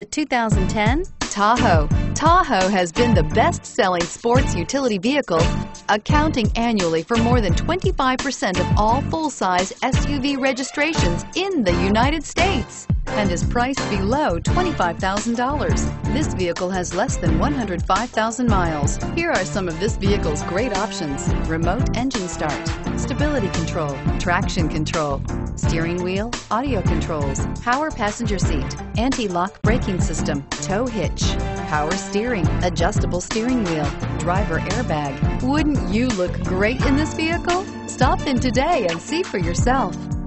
The 2010 Tahoe. Tahoe has been the best-selling sports utility vehicle, accounting annually for more than 25% of all full-size SUV registrations in the United States, and is priced below $25,000. This vehicle has less than 105,000 miles. Here are some of this vehicle's great options: remote engine start, stability control, traction control, steering wheel audio controls, power passenger seat, anti-lock braking system, tow hitch, power steering, adjustable steering wheel, driver airbag. Wouldn't you look great in this vehicle? Stop in today and see for yourself.